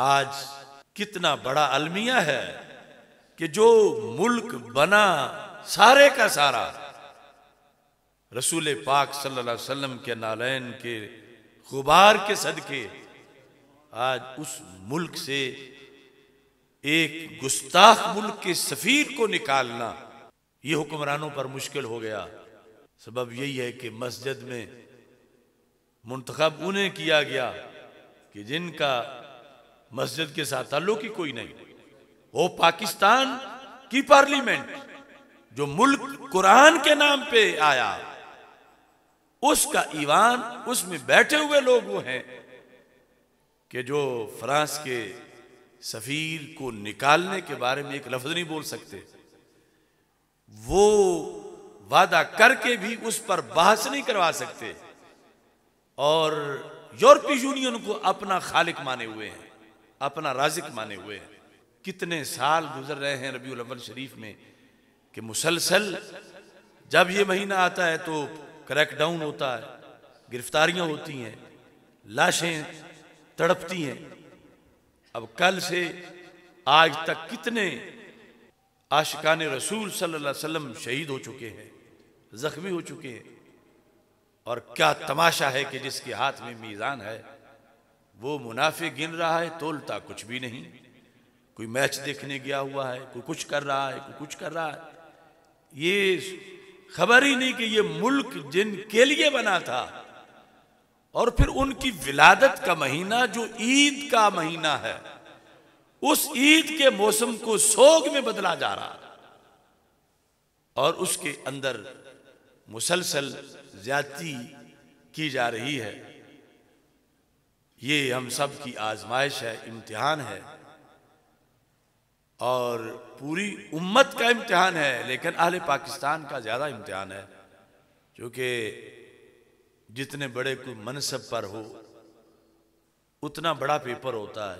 आज कितना बड़ा अलमिया है कि जो मुल्क बना सारे का सारा रसूल पाक सल्लल्लाहु अलैहि वसल्लम के नालैन के गुबार के सदके, आज उस मुल्क से एक गुस्ताख मुल्क के सफीर को निकालना ये हुक्मरानों पर मुश्किल हो गया। सबब यही है कि मस्जिद में मुंतखब उन्हें किया गया कि जिनका मस्जिद के साथ ताल्लुक ही कोई नहीं। वो पाकिस्तान की पार्लियामेंट जो मुल्क कुरान के नाम पे आया, उसका ईवान, उसमें बैठे हुए लोग वो हैं कि जो फ्रांस के सफीर को निकालने के बारे में एक लफ्ज नहीं बोल सकते। वो वादा करके भी उस पर बहस नहीं करवा सकते और यूरोपीय यूनियन को अपना खालिक माने हुए हैं, अपना राजिक माने हुए हैं। कितने साल गुजर रहे हैं रबीउल अव्वल शरीफ में कि मुसलसल जब ये महीना आता है तो क्रैकडाउन होता है, गिरफ्तारियां होती हैं, लाशें तड़पती हैं। अब कल से आज तक कितने आशिकाने रसूल सल्लल्लाहु अलैहि वसल्लम शहीद हो चुके हैं, जख्मी हो चुके हैं। और क्या तमाशा है कि जिसके हाथ में मीज़ान है वो मुनाफे गिन रहा है, तोलता कुछ भी नहीं। कोई मैच देखने गया हुआ है, कोई कुछ कर रहा है, कोई कुछ कर रहा है। ये खबर ही नहीं कि ये मुल्क जिनके लिए बना था, और फिर उनकी विलादत का महीना जो ईद का महीना है, उस ईद के मौसम को सोग में बदला जा रहा है। और उसके अंदर मुसलसल ज्यादती की जा रही है। ये हम सब की आजमाइश है, इम्तिहान है, और पूरी उम्मत का इम्तिहान है, लेकिन अहले पाकिस्तान का ज़्यादा इम्तिहान है, क्योंकि जितने बड़े कोई मनसब पर हो उतना बड़ा पेपर होता है।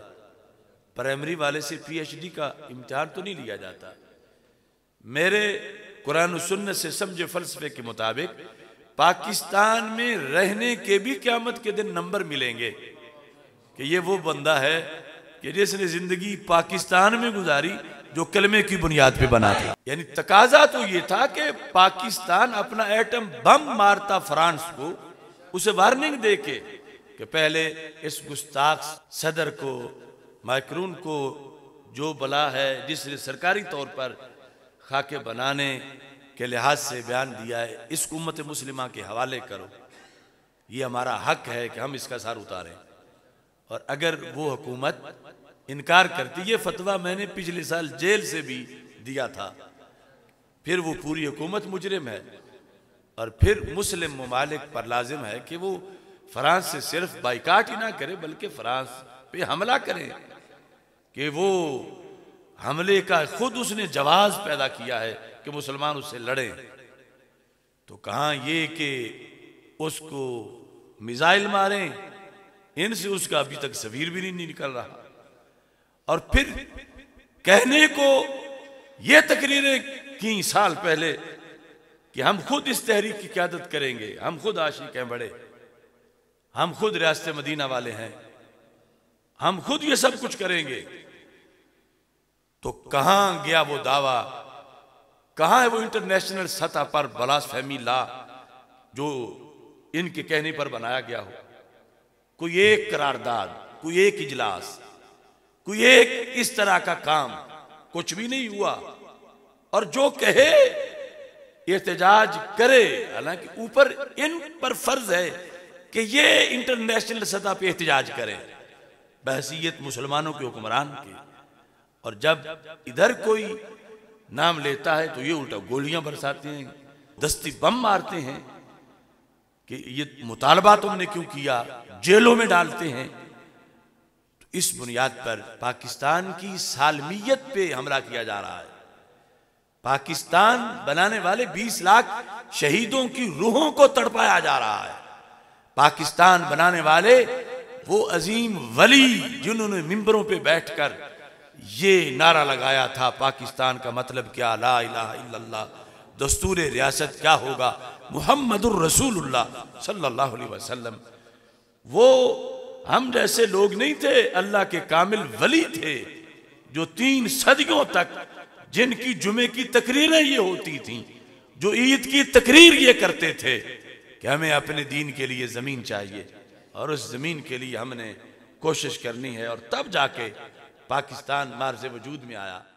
प्राइमरी वाले से पीएचडी का इम्तिहान तो नहीं लिया जाता। मेरे कुरान सुन्नत से समझे फलसफे के मुताबिक पाकिस्तान में रहने के भी क़यामत के दिन नंबर मिलेंगे कि ये वो बंदा है कि जिसने ज़िंदगी पाकिस्तान में गुजारी जो कलमे की बुनियाद पे बना था। यानी तकाजा तो ये था कि पाकिस्तान अपना एटम बम मारता फ्रांस को, उसे वार्निंग दे के पहले इस गुस्ताख सदर को, मैक्रून को जो बला है जिसने सरकारी तौर पर खाके बनाने के लिहाज से बयान दिया है, इस उम्मत मुस्लिमा के हवाले करो। ये हमारा हक है कि हम इसका सार उतारें। और अगर वो हुकूमत इनकार करती, ये फतवा मैंने पिछले साल जेल से भी दिया था, फिर वो पूरी हुकूमत मुजरिम है। और फिर मुस्लिम ममालिक पर लाजिम है कि वो फ्रांस से सिर्फ बाइकाट ही ना करे बल्कि फ्रांस पे हमला करें कि वो हमले का खुद उसने जवाब पैदा किया है कि मुसलमान उससे लड़े। तो कहाँ ये कि उसको मिसाइल मारें, इनसे उसका अभी तक सवीर भी नहीं निकल रहा। और फिर कहने को ये तकरीरें की साल पहले कि हम खुद इस तहरीक की क़यादत करेंगे, हम खुद आशिक हैं बड़े, हम खुद रियासत मदीना वाले हैं, हम खुद ये सब कुछ करेंगे। तो कहाँ गया वो दावा, कहाँ है वो इंटरनेशनल सतह पर ब्लास्फेमी लॉ जो इनके कहने पर बनाया गया हो। कोई एक करारदाद, कोई एक इजलास, कोई एक इस तरह का काम, कुछ भी नहीं हुआ। और जो कहे एहतजाज करे, हालांकि ऊपर इन पर फर्ज है कि ये इंटरनेशनल सतह पर एहतजाज करें बहसीयत मुसलमानों के हुक्मरान के। और जब इधर कोई नाम लेता है तो ये उल्टा गोलियां बरसाते हैं, दस्ती बम मारते हैं कि ये मुतालबा तुमने क्यों किया, जेलों में डालते हैं। तो इस बुनियाद पर पाकिस्तान की सालमियत पे हमला किया जा रहा है। पाकिस्तान बनाने वाले 20 लाख शहीदों की रूहों को तड़पाया जा रहा है। पाकिस्तान बनाने वाले वो अजीम वली जिन्होंने मिंबरों पे बैठकर ये नारा लगाया था पाकिस्तान का मतलब क्या, ला इलाहा इल्लल्लाह, दस्तूर रियासत क्या होगा, मुहम्मदुर रसूलुल्लाह सल्लल्लाहु अलैहि वसल्लम। वो हम जैसे लोग नहीं थे, अल्लाह के कामिल वली थे जो 3 सदियों तक जिनकी जुमे की तकरीरें ये होती थी, जो ईद की तकरीर ये करते थे कि हमें अपने दीन के लिए ज़मीन चाहिए और उस ज़मीन के लिए हमने कोशिश करनी है। और तब जाके पाकिस्तान मार्ज़ वजूद में आया।